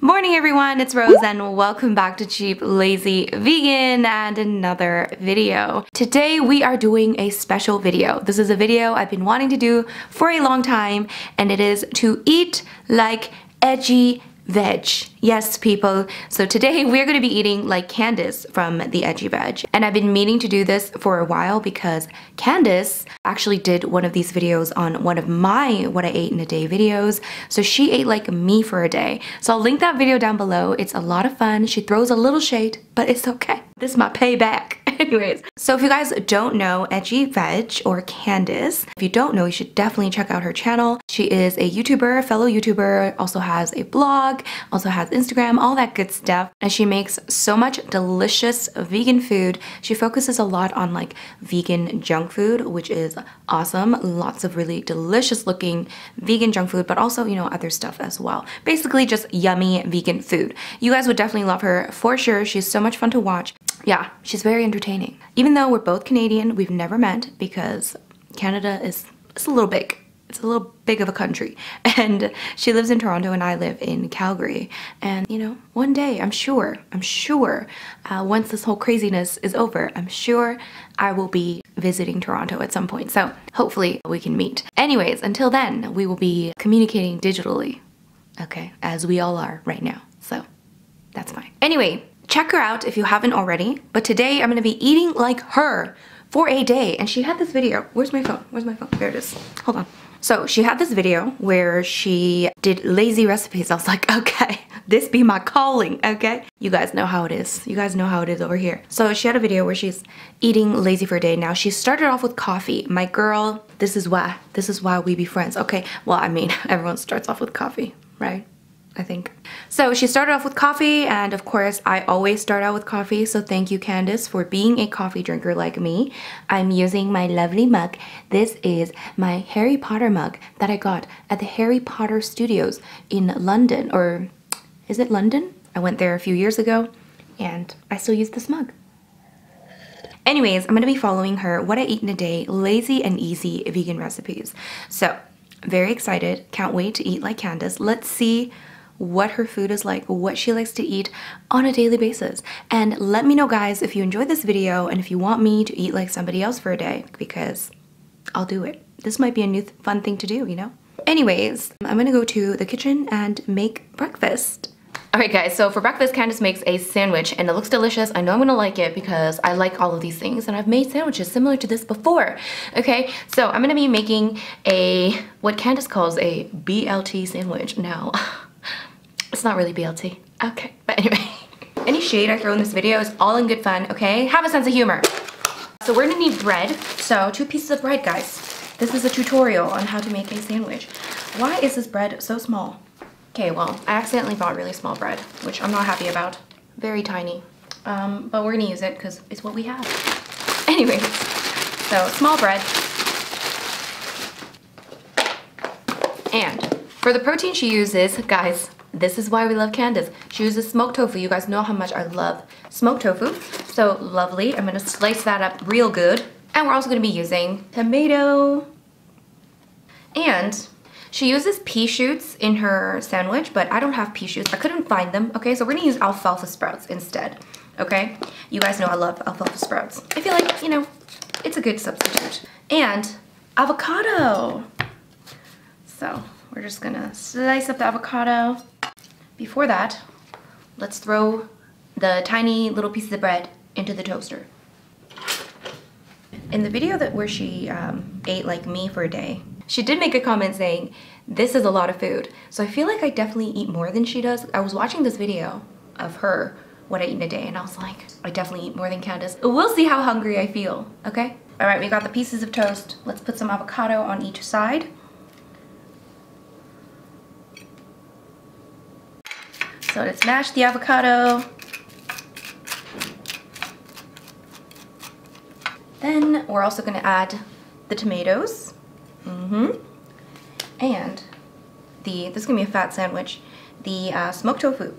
Morning everyone, it's Rose and welcome back to Cheap Lazy Vegan and another video. Today we are doing a special video. This is a video I've been wanting to do for a long time, and it is to eat like edgy veg. Yes, people. So today we're going to be eating like Candace from the Edgy Veg. And I've been meaning to do this for a while because Candace actually did one of these videos on one of my what I ate in a day videos. So she ate like me for a day. So I'll link that video down below. It's a lot of fun. She throws a little shade, but it's okay. This is my payback. Anyways, so if you guys don't know Edgy Veg or Candace, if you don't know, you should definitely check out her channel. She is a YouTuber, fellow YouTuber, also has a blog, also has Instagram, all that good stuff, and she makes so much delicious vegan food. She focuses a lot on like vegan junk food, which is awesome. Lots of really delicious looking vegan junk food, but also, you know, other stuff as well. Basically just yummy vegan food. You guys would definitely love her for sure. She's so much fun to watch. Yeah, she's very entertaining. Even though we're both Canadian, we've never met because Canada is a little big. It's a little big of a country, and she lives in Toronto and I live in Calgary. And you know, one day I'm sure once this whole craziness is over, I'm sure I will be visiting Toronto at some point, so hopefully we can meet. Anyways, until then we will be communicating digitally, okay, as we all are right now, so that's fine. Anyway, check her out if you haven't already, but today I'm gonna be eating like her for a day. And she had this video. Where's my phone? Where's my phone? There it is. Hold on. So she had this video where she did lazy recipes. I was like, okay, this be my calling, okay? You guys know how it is. You guys know how it is over here. So she had a video where she's eating lazy for a day. Now she started off with coffee. My girl, this is why we be friends. Okay, well, I mean, everyone starts off with coffee, right? I think. So she started off with coffee, and of course I always start out with coffee, so thank you Candace for being a coffee drinker like me. I'm using my lovely mug. This is my Harry Potter mug that I got at the Harry Potter Studios in London, or is it London? I went there a few years ago and I still use this mug. Anyways, I'm gonna be following her what I eat in a day, lazy and easy vegan recipes. So very excited, can't wait to eat like Candace. Let's see what her food is like, what she likes to eat on a daily basis. And let me know guys if you enjoyed this video and if you want me to eat like somebody else for a day, because I'll do it. This might be a new fun thing to do, you know? Anyways, I'm gonna go to the kitchen and make breakfast. Alright guys, so for breakfast Candace makes a sandwich and it looks delicious. I know I'm gonna like it because I like all of these things and I've made sandwiches similar to this before. Okay, so I'm gonna be making a, what Candace calls a BLT sandwich. Now, it's not really BLT. Okay, but anyway. Any shade I throw in this video is all in good fun, okay? Have a sense of humor. So we're gonna need bread. So 2 pieces of bread, guys. This is a tutorial on how to make a sandwich. Why is this bread so small? Okay, well, I accidentally bought really small bread, which I'm not happy about. Very tiny. But we're gonna use it because it's what we have. Anyway, so small bread. And for the protein she uses, guys, this is why we love Candace. She uses smoked tofu. You guys know how much I love smoked tofu. So lovely. I'm gonna slice that up real good. And we're also gonna be using tomato. And she uses pea shoots in her sandwich, but I don't have pea shoots. I couldn't find them. Okay, so we're gonna use alfalfa sprouts instead. Okay? You guys know I love alfalfa sprouts. I feel like, you know, it's a good substitute. And avocado. So we're just gonna slice up the avocado. Before that, let's throw the tiny little pieces of bread into the toaster. In the video that where she ate like me for a day, she did make a comment saying, this is a lot of food. So I feel like I definitely eat more than she does. I was watching this video of her, what I eat in a day, and I was like, I definitely eat more than Candace. We'll see how hungry I feel, okay? All right, we got the pieces of toast. Let's put some avocado on each side. So let's mash the avocado. Then we're also going to add the tomatoes. And this is going to be a fat sandwich, the smoked tofu.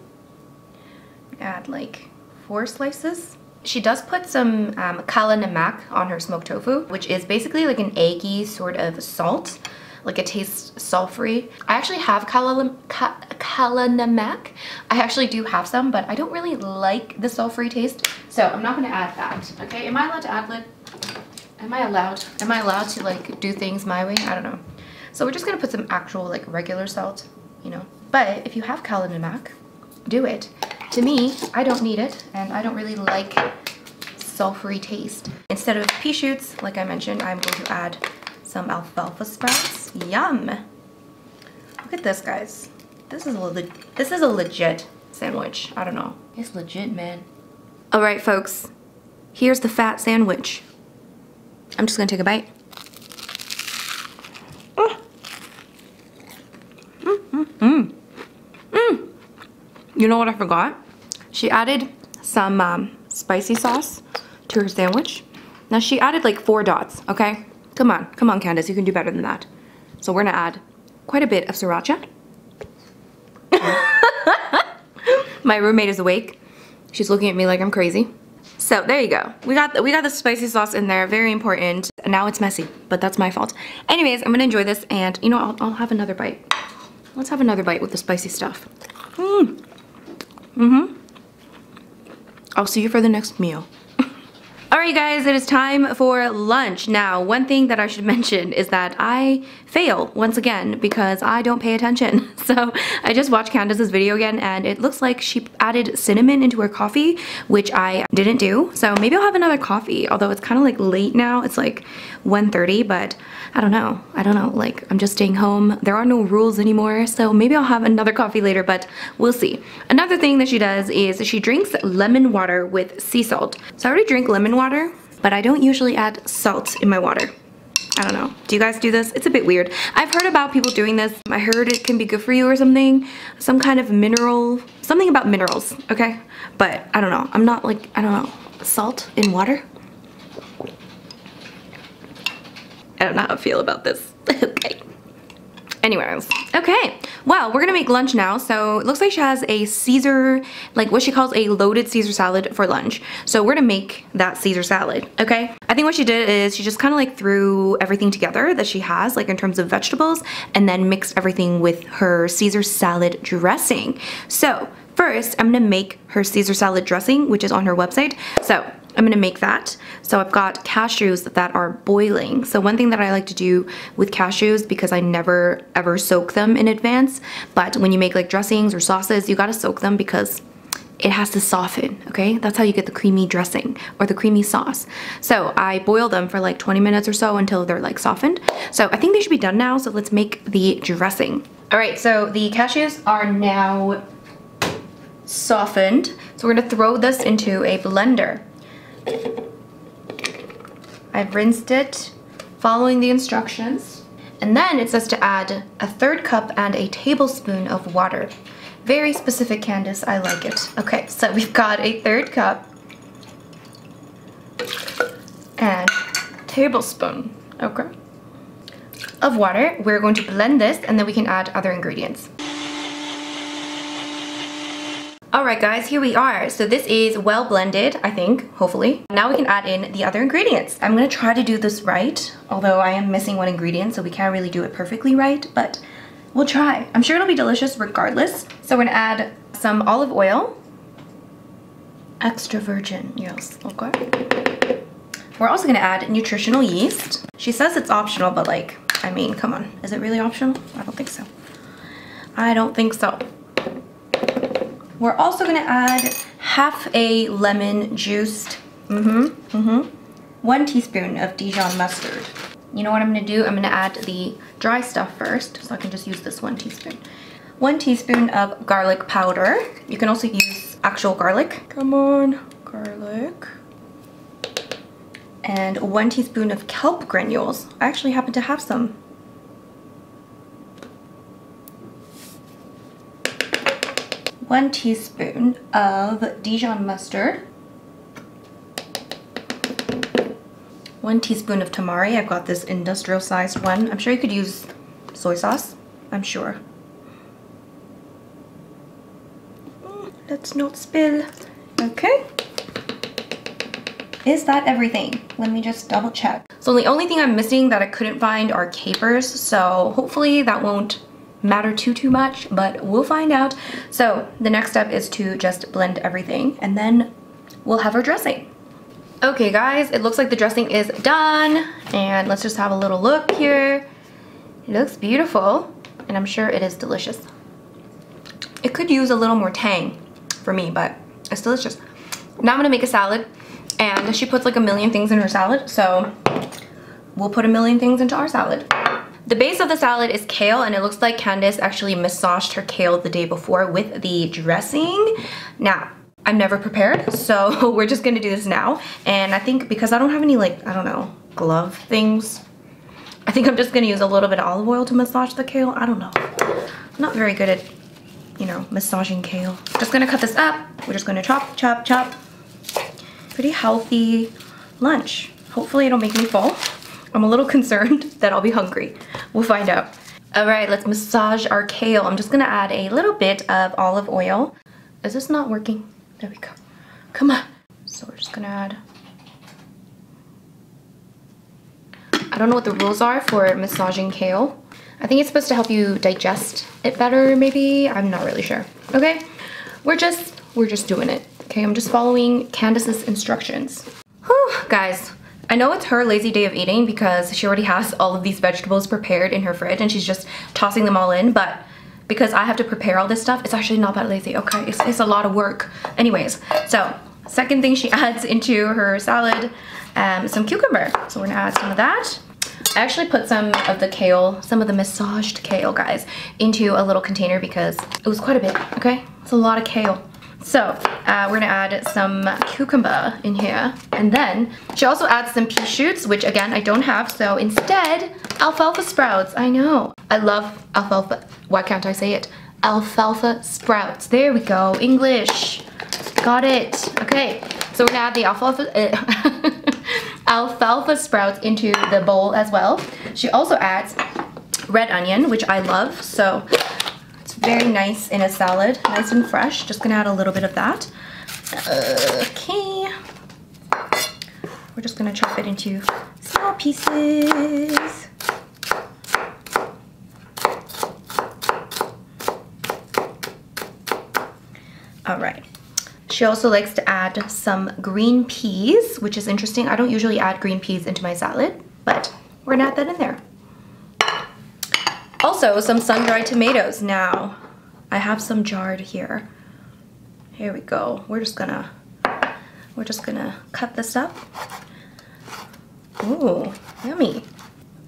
Add like 4 slices. She does put some kala namak on her smoked tofu, which is basically like an eggy sort of salt, like it tastes salt-free. I actually have kala namak. I actually do have some, but I don't really like the salt-free taste, so I'm not going to add that. Okay, am I allowed to ad-lib? Am I allowed to like do things my way? I don't know. So we're just going to put some actual like regular salt, you know. But if you have kala namak, do it. To me, I don't need it, and I don't really like sulfury taste. Instead of pea shoots, like I mentioned, I'm going to add some alfalfa sprouts. Yum! Look at this, guys. This is a legit sandwich. I don't know. It's legit, man. All right, folks. Here's the fat sandwich. I'm just gonna take a bite. You know what I forgot? She added some spicy sauce to her sandwich. Now she added like 4 dots, okay? Come on Candace, you can do better than that. So we're gonna add quite a bit of sriracha. My roommate is awake. She's looking at me like I'm crazy. So there you go. We got the spicy sauce in there, very important. And now it's messy, but that's my fault. Anyways, I'm gonna enjoy this and you know, I'll have another bite. Let's have another bite with the spicy stuff. Mmm. I'll see you for the next meal. Alright guys, it is time for lunch. Now, one thing that I should mention is that I fail once again because I don't pay attention. So I just watched Candace's video again and it looks like she added cinnamon into her coffee, which I didn't do. So maybe I'll have another coffee, although it's kind of like late now. It's like 1:30, but I don't know, like I'm just staying home. There are no rules anymore, so maybe I'll have another coffee later, but we'll see. Another thing that she does is she drinks lemon water with sea salt. So I already drink lemon water, but I don't usually add salt in my water. I don't know. Do you guys do this? It's a bit weird. I've heard about people doing this. I heard it can be good for you or something. Some kind of mineral, something about minerals, okay? But I don't know. I'm not like, I don't know, salt in water? I don't know how I feel about this. Okay. Anyways, okay, well, we're gonna make lunch now. So it looks like she has a Caesar, like what she calls a loaded Caesar salad for lunch. So we're gonna make that Caesar salad, okay? I think what she did is she just kind of like threw everything together that she has, like in terms of vegetables, and then mixed everything with her Caesar salad dressing. So first, I'm gonna make her Caesar salad dressing, which is on her website. So I'm gonna make that. So I've got cashews that are boiling. So one thing that I like to do with cashews, because I never ever soak them in advance, but when you make like dressings or sauces, you gotta soak them because it has to soften, okay? That's how you get the creamy dressing or the creamy sauce. So I boil them for like 20 minutes or so until they're like softened. So I think they should be done now. So let's make the dressing. All right, so the cashews are now softened. So we're gonna throw this into a blender. I've rinsed it following the instructions, and then it says to add a 3rd cup and a tablespoon of water. Very specific, Candace, I like it. Okay, so we've got a 3rd cup and tablespoon, okay, of water. We're going to blend this and then we can add other ingredients. Alright guys, here we are. So this is well blended, I think, hopefully. Now we can add in the other ingredients. I'm gonna try to do this right, although I am missing one ingredient, so we can't really do it perfectly right, but we'll try. I'm sure it'll be delicious regardless. So we're gonna add some olive oil. Extra virgin, yes, okay. We're also gonna add nutritional yeast. She says it's optional, but like, I mean, come on. Is it really optional? I don't think so. I don't think so. We're also gonna add half a lemon juiced, 1 teaspoon of Dijon mustard. You know what I'm gonna do? I'm gonna add the dry stuff first, so I can just use this 1 teaspoon. 1 teaspoon of garlic powder. You can also use actual garlic. Come on, garlic. And 1 teaspoon of kelp granules. I actually happen to have some. One teaspoon of Dijon mustard, 1 teaspoon of tamari. I've got this industrial sized one. I'm sure you could use soy sauce, I'm sure. Let's not spill. Okay. Is that everything? Let me just double check. So the only thing I'm missing that I couldn't find are capers. So hopefully that won't matter too much, but we'll find out. So the next step is to just blend everything and then we'll have our dressing. Okay guys, it looks like the dressing is done. And let's just have a little look here. It looks beautiful and I'm sure it is delicious. It could use a little more tang for me, but it's delicious. Now I'm gonna make a salad, and she puts like a million things in her salad, so we'll put a million things into our salad. The base of the salad is kale, and it looks like Candace actually massaged her kale the day before with the dressing. Now, I'm never prepared, so we're just gonna do this now. And I think because I don't have any, like, I don't know, glove things, I think I'm just gonna use a little bit of olive oil to massage the kale. I don't know. I'm not very good at, you know, massaging kale. Just gonna cut this up. We're just gonna chop, chop, chop. Pretty healthy lunch. Hopefully it'll make me full. I'm a little concerned that I'll be hungry. We'll find out. All right, let's massage our kale. I'm just gonna add a little bit of olive oil. Is this not working? There we go. Come on. So we're just gonna add. I don't know what the rules are for massaging kale. I think it's supposed to help you digest it better, maybe? I'm not really sure. Okay, we're just doing it. Okay, I'm just following Candace's instructions. Whew, guys, I know it's her lazy day of eating because she already has all of these vegetables prepared in her fridge and she's just tossing them all in, but because I have to prepare all this stuff, it's actually not that lazy, okay? It's a lot of work. Anyways, so second thing she adds into her salad, some cucumber. So we're gonna add some of that. I actually put some of the kale, some of the massaged kale, guys, into a little container because it was quite a bit, okay? It's a lot of kale. So we're gonna add some cucumber in here. And then she also adds some pea shoots, which again, I don't have. So instead, alfalfa sprouts. I know. I love alfalfa. Why can't I say it? Alfalfa sprouts. There we go. English. Got it. Okay. So we're gonna add the alfalfa sprouts into the bowl as well. She also adds red onion, which I love, so it's very nice in a salad, nice and fresh. Just gonna add a little bit of that. Okay, we're just gonna chop it into small pieces. All right. She also likes to add some green peas, which is interesting. I don't usually add green peas into my salad, but we're gonna add that in there. Also, some sun-dried tomatoes. Now, I have some jarred here. Here we go. We're just gonna cut this up. Ooh, yummy.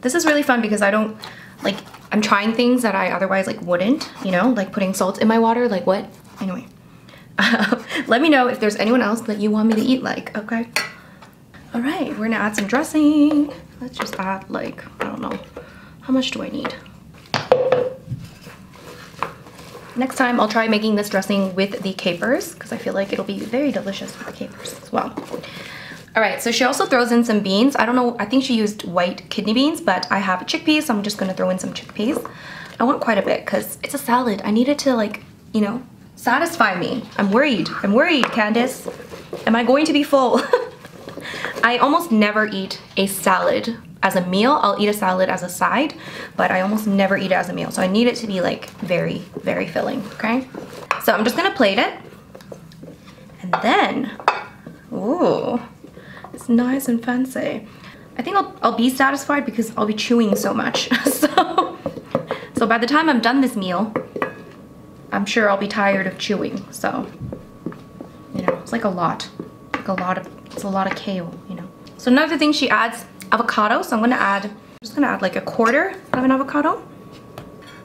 This is really fun because I don't, like, I'm trying things that I otherwise, like, wouldn't, you know? Like putting salt in my water, like what? Anyway. Let me know if there's anyone else that you want me to eat like, okay? All right, we're gonna add some dressing. Let's just add, like, I don't know, how much do I need? Next time I'll try making this dressing with the capers because I feel like it'll be very delicious with the capers as well. All right, so she also throws in some beans. I don't know, I think she used white kidney beans, but I have chickpeas, so I'm just gonna throw in some chickpeas. I want quite a bit because it's a salad. I need it to, like, you know, satisfy me. I'm worried, Candace. Am I going to be full? I almost never eat a salad as a meal. I'll eat a salad as a side, but I almost never eat it as a meal. So I need it to be, like, very, very filling, okay? So I'm just gonna plate it. And then, ooh, it's nice and fancy. I think I'll be satisfied because I'll be chewing so much. So by the time I'm done this meal, I'm sure I'll be tired of chewing, so, you know, it's like a lot. It's a lot of kale, you know. So another thing she adds, avocado. So I'm just gonna add like a quarter of an avocado.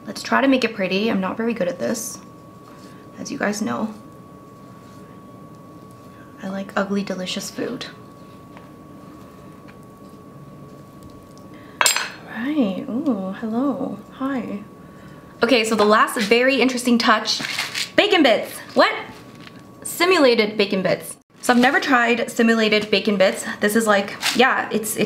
Let's try to make it pretty. I'm not very good at this, as you guys know. I like ugly, delicious food. All right, ooh, hello, hi. Okay, so the last very interesting touch, bacon bits. What? Simulated bacon bits. So I've never tried simulated bacon bits. This is like, yeah, it's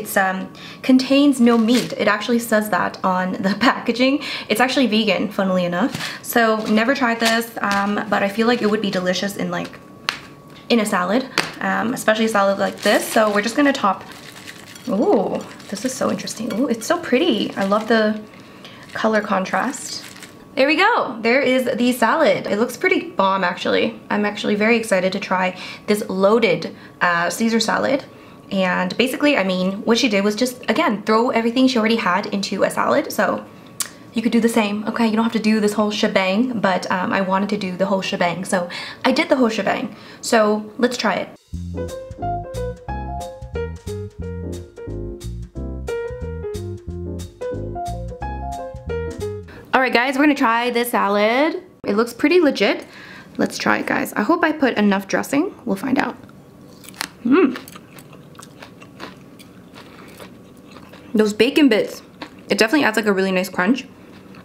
contains no meat. It actually says that on the packaging. It's actually vegan, funnily enough. So never tried this, but I feel like it would be delicious in like, in a salad, especially a salad like this. So we're just gonna top. Ooh, this is so interesting. Ooh, it's so pretty. I love the color contrast. There we go. There is the salad. It looks pretty bomb, actually. I'm actually very excited to try this loaded Caesar salad. And basically, I mean, what she did was just, again, throw everything she already had into a salad. So you could do the same. Okay, you don't have to do this whole shebang, but I wanted to do the whole shebang. So I did the whole shebang. So let's try it. Alright guys, we're gonna try this salad. It looks pretty legit. Let's try it, guys. I hope I put enough dressing. We'll find out. Mmm. Those bacon bits. It definitely adds like a really nice crunch.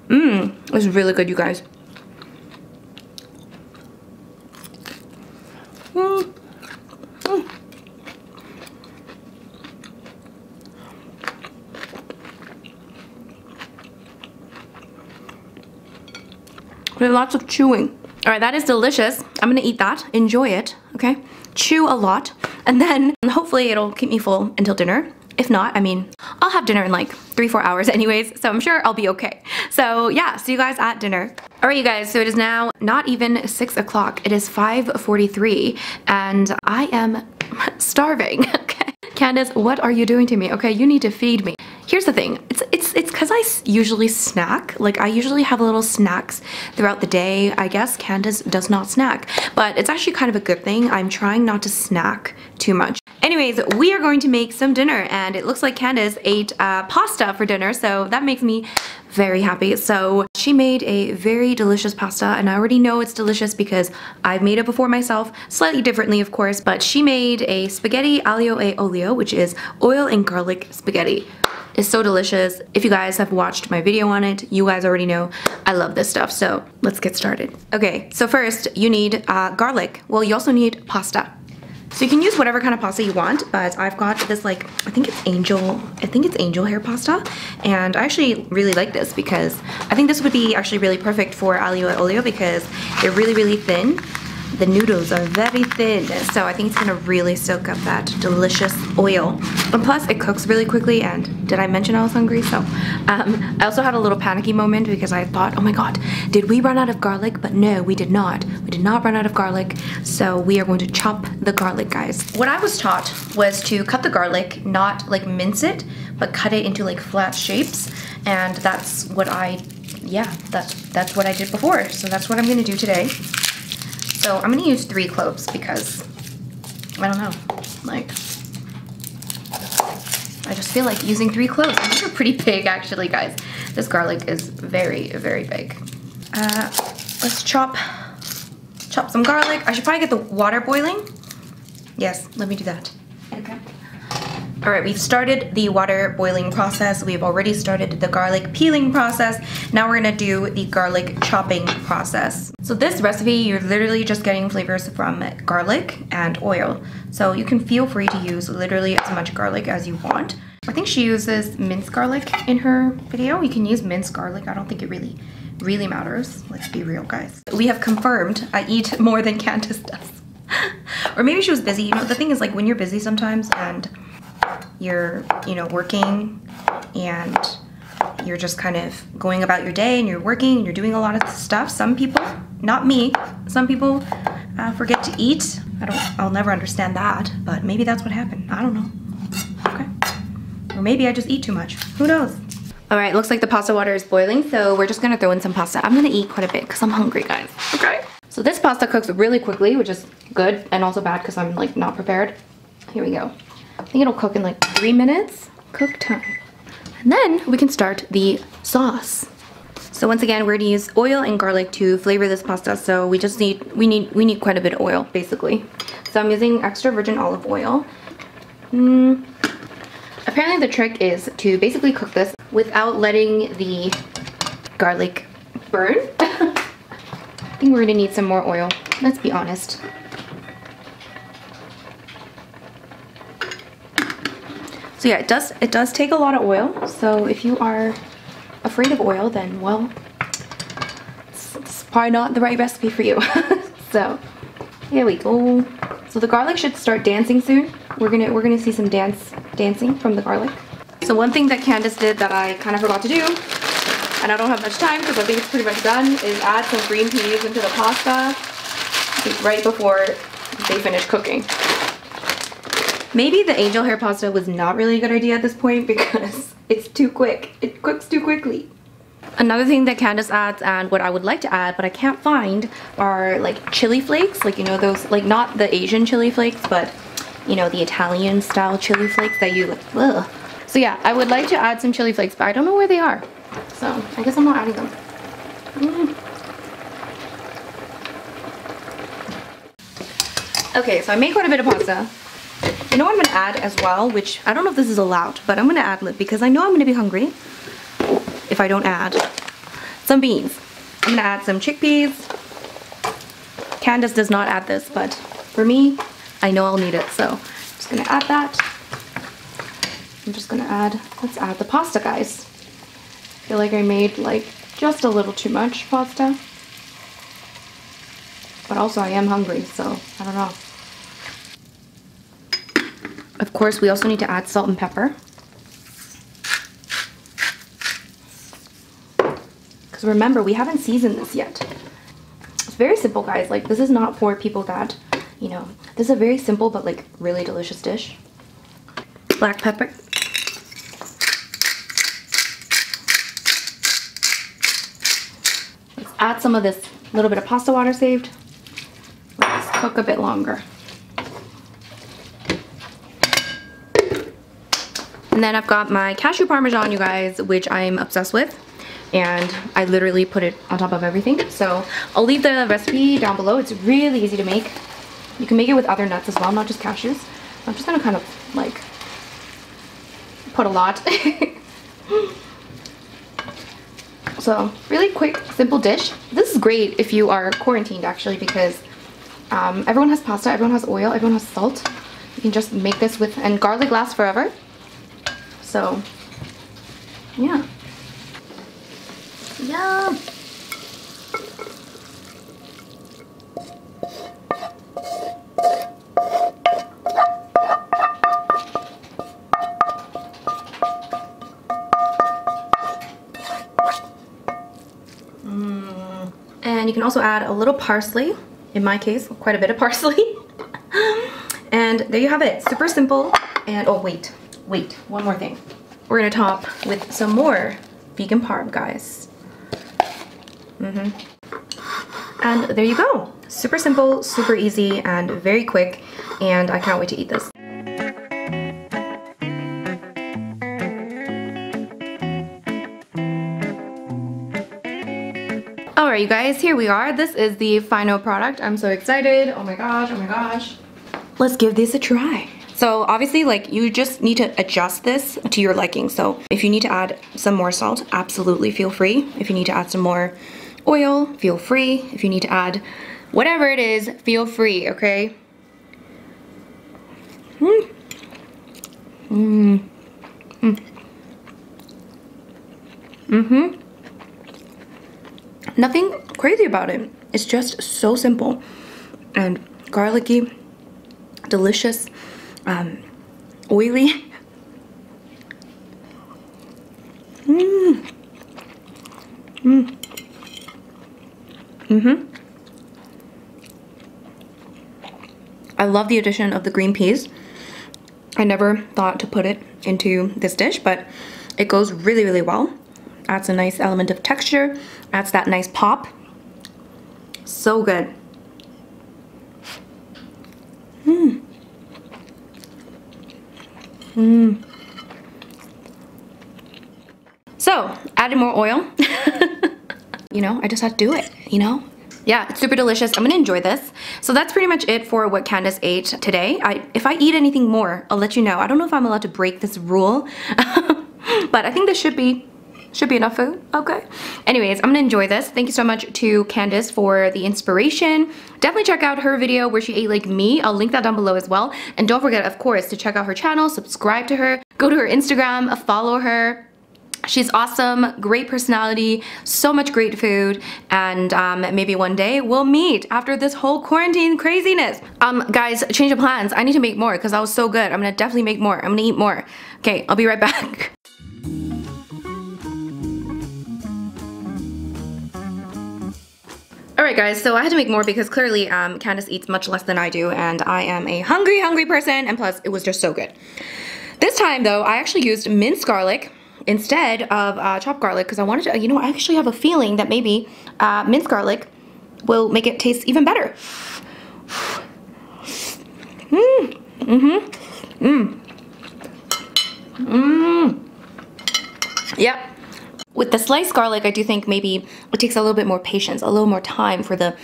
Mmm. It's really good, you guys. Mmm. Mm. There's lots of chewing. All right, that is delicious. I'm gonna eat that, enjoy it, okay? Chew a lot, and then hopefully it'll keep me full until dinner. If not, I mean, I'll have dinner in like 3-4 hours anyways, so I'm sure I'll be okay. So yeah, see you guys at dinner. All right, you guys, so it is now not even 6 o'clock. It is 5:43, and I am starving, okay? Candace, what are you doing to me? Okay, you need to feed me. Here's the thing, it's because I usually snack. Like, I usually have little snacks throughout the day. I guess Candace does not snack, but it's actually kind of a good thing. I'm trying not to snack too much. Anyways, we are going to make some dinner, and it looks like Candace ate pasta for dinner, so that makes me very happy. So she made a very delicious pasta, and I already know it's delicious because I've made it before myself, slightly differently of course, but she made a spaghetti aglio e olio, which is oil and garlic spaghetti. It's so delicious. If you guys have watched my video on it, you guys already know I love this stuff, so let's get started. Okay, so first you need garlic. Well, you also need pasta. So you can use whatever kind of pasta you want, but I've got this like, I think it's angel hair pasta, and I actually really like this because I think this would be actually really perfect for aglio e olio because they're really, really thin. The noodles are very thin, so I think it's gonna really soak up that delicious oil. And plus, it cooks really quickly, and did I mention I was hungry? So, I also had a little panicky moment because I thought, oh my god, did we run out of garlic? But no, we did not. We did not run out of garlic, so we are going to chop the garlic, guys. What I was taught was to cut the garlic, not like mince it, but cut it into like flat shapes, and that's what I, yeah, that's what I did before, so that's what I'm gonna do today. So I'm gonna use 3 cloves because, I don't know, like, I just feel like using 3 cloves. I think they're pretty big actually, guys. This garlic is very, very big. Let's chop some garlic. I should probably get the water boiling. Yes, let me do that. Okay. All right, we've started the water boiling process. We've already started the garlic peeling process. Now we're gonna do the garlic chopping process. So this recipe, you're literally just getting flavors from garlic and oil. So you can feel free to use literally as much garlic as you want. I think she uses minced garlic in her video. You can use minced garlic. I don't think it really matters. Let's be real, guys. We have confirmed I eat more than Candace does. Or maybe she was busy. You know, the thing is like when you're busy sometimes and you're, you know, working and you're just kind of going about your day and you're working and you're doing a lot of stuff. Some people, not me, some people forget to eat. I'll never understand that, but maybe that's what happened. I don't know. Okay. Or maybe I just eat too much. Who knows? All right, looks like the pasta water is boiling, so we're just gonna throw in some pasta. I'm gonna eat quite a bit because I'm hungry, guys. Okay. So this pasta cooks really quickly, which is good and also bad because I'm like not prepared. Here we go. I think it'll cook in like 3 minutes. Cook time. And then we can start the sauce. So once again, we're gonna use oil and garlic to flavor this pasta. So we just need, we need quite a bit of oil, basically. So I'm using extra virgin olive oil. Apparently the trick is to basically cook this without letting the garlic burn. I think we're gonna need some more oil. Let's be honest. So yeah, it does take a lot of oil. So if you are afraid of oil, then well, it's probably not the right recipe for you. So here we go. So the garlic should start dancing soon. We're gonna see some dancing from the garlic. So one thing that Candace did that I kind of forgot to do, and I don't have much time because I think it's pretty much done, is add some green peas into the pasta right before they finish cooking. Maybe the angel hair pasta was not really a good idea at this point because it's too quick. It cooks too quickly. Another thing that Candace adds, and what I would like to add but I can't find, are like chili flakes. Like, you know, those, like, not the Asian chili flakes, but you know, the Italian style chili flakes that you like, ugh. So yeah, I would like to add some chili flakes, but I don't know where they are. So I guess I'm not adding them. Okay, so I made quite a bit of pasta. You know what I'm gonna add as well, which I don't know if this is allowed, but I'm gonna add it because I know I'm gonna be hungry if I don't add some beans. I'm gonna add some chickpeas. Candace does not add this, but for me, I know I'll need it, so I'm just gonna add that. I'm just gonna add, let's add the pasta, guys. I feel like I made like just a little too much pasta, but also I am hungry, so I don't know. Of course, we also need to add salt and pepper because remember, we haven't seasoned this yet. It's very simple, guys. Like, this is not for people that, you know, this is a very simple but like really delicious dish. Black pepper. Add some of this little bit of pasta water saved. Let's cook a bit longer. And then I've got my cashew parmesan, you guys, which I'm obsessed with. And I literally put it on top of everything. So I'll leave the recipe down below. It's really easy to make. You can make it with other nuts as well, not just cashews. I'm just gonna kind of like put a lot. So really quick, simple dish. This is great if you are quarantined, actually, because everyone has pasta, everyone has oil, everyone has salt. You can just make this with, and garlic lasts forever. So yeah. Yum! And you can also add a little parsley, in my case, quite a bit of parsley. And there you have it, super simple. And oh wait, one more thing. We're gonna top with some more vegan parm, guys. And there you go, super simple, super easy, and very quick, and I can't wait to eat this. Alright, you guys, here we are. This is the final product. I'm so excited. Oh my gosh, oh my gosh. Let's give this a try. So obviously, like, you just need to adjust this to your liking. So if you need to add some more salt, absolutely feel free. If you need to add some more oil, feel free. If you need to add whatever it is, feel free, okay? Nothing crazy about it. It's just so simple and garlicky, delicious, oily. I love the addition of the green peas. I never thought to put it into this dish, but it goes really, really well. Adds a nice element of texture, adds that nice pop. So good. So, added more oil. You know, I just had to do it, you know? Yeah, it's super delicious. I'm gonna enjoy this. So that's pretty much it for what Candace ate today. If I eat anything more, I'll let you know. I don't know if I'm allowed to break this rule, but I think this should be enough food, okay? Anyways, I'm gonna enjoy this. Thank you so much to Candace for the inspiration. Definitely check out her video where she ate like me. I'll link that down below as well. And don't forget, of course, to check out her channel, subscribe to her. Go to her Instagram, follow her. She's awesome, great personality, so much great food, and maybe one day we'll meet after this whole quarantine craziness. Guys, change of plans. I need to make more because that was so good. I'm gonna definitely make more. I'm gonna eat more. Okay, I'll be right back. All right guys, so I had to make more because clearly Candace eats much less than I do, and I am a hungry, hungry person, and plus it was just so good. This time though, I actually used minced garlic instead of chopped garlic because I wanted to, you know, I actually have a feeling that maybe minced garlic will make it taste even better. Mm. Mm-hmm. Mm. Mm. Yep. With the sliced garlic, I do think maybe it takes a little bit more patience, a little more time for the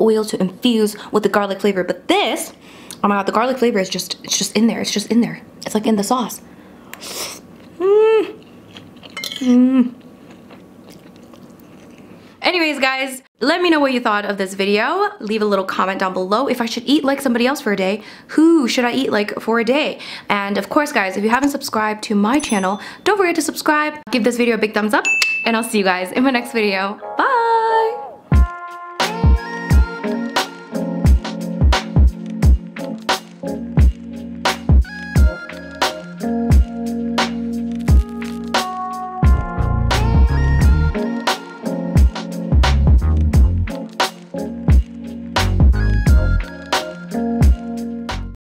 oil to infuse with the garlic flavor. But this, oh my god, the garlic flavor is just in there. It's just in there. It's like in the sauce. Mm. Mm. Anyways, guys, let me know what you thought of this video. Leave a little comment down below if I should eat like somebody else for a day. Who should I eat like for a day? And of course, guys, if you haven't subscribed to my channel, don't forget to subscribe. Give this video a big thumbs up, and I'll see you guys in my next video. Bye!